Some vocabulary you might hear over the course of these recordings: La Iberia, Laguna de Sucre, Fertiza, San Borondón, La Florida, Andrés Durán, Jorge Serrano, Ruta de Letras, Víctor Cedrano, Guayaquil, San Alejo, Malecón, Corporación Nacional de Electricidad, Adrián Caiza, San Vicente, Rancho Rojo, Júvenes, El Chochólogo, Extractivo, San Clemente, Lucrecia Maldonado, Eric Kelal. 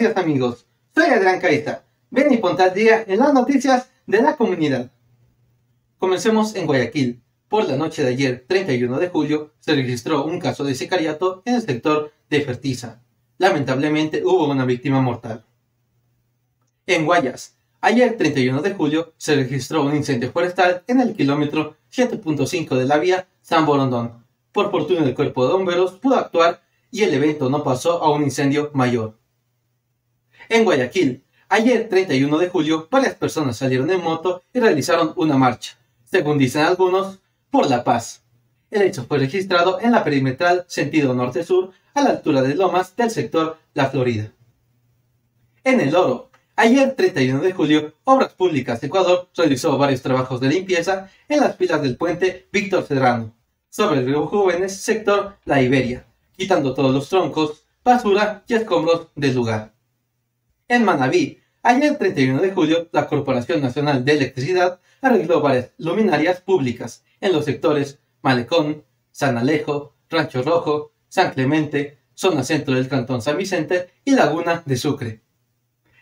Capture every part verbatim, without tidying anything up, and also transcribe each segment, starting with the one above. días amigos, soy Adrián Caiza, ven y ponte al día en las noticias de la comunidad. Comencemos en Guayaquil. Por la noche de ayer, treinta y uno de julio, se registró un caso de sicariato en el sector de Fertiza. Lamentablemente hubo una víctima mortal. En Guayas, ayer treinta y uno de julio se registró un incendio forestal en el kilómetro siete punto cinco de la vía San Borondón. Por fortuna el cuerpo de bomberos pudo actuar y el evento no pasó a un incendio mayor. En Guayaquil, ayer treinta y uno de julio varias personas salieron en moto y realizaron una marcha, según dicen algunos, por la paz. El hecho fue registrado en la perimetral sentido norte-sur a la altura de Lomas del sector La Florida. En El Oro, ayer treinta y uno de julio, Obras Públicas de Ecuador realizó varios trabajos de limpieza en las pilas del puente Víctor Cedrano, sobre el río Júvenes, sector La Iberia, quitando todos los troncos, basura y escombros del lugar. En Manabí, ayer treinta y uno de julio, la Corporación Nacional de Electricidad arregló varias luminarias públicas en los sectores Malecón, San Alejo, Rancho Rojo, San Clemente, zona centro del cantón San Vicente y Laguna de Sucre.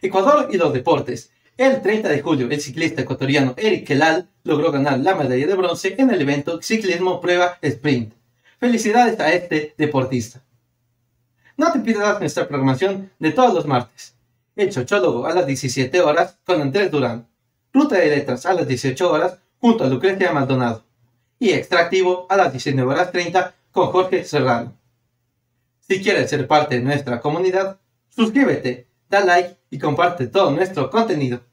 Ecuador y los deportes. El treinta de julio, el ciclista ecuatoriano Eric Kelal logró ganar la medalla de bronce en el evento Ciclismo Prueba Sprint. Felicidades a este deportista. No te pierdas nuestra programación de todos los martes. El Chochólogo a las diecisiete horas con Andrés Durán. Ruta de Letras a las dieciocho horas junto a Lucrecia Maldonado. Y Extractivo a las diecinueve horas treinta con Jorge Serrano. Si quieres ser parte de nuestra comunidad, suscríbete, da like y comparte todo nuestro contenido.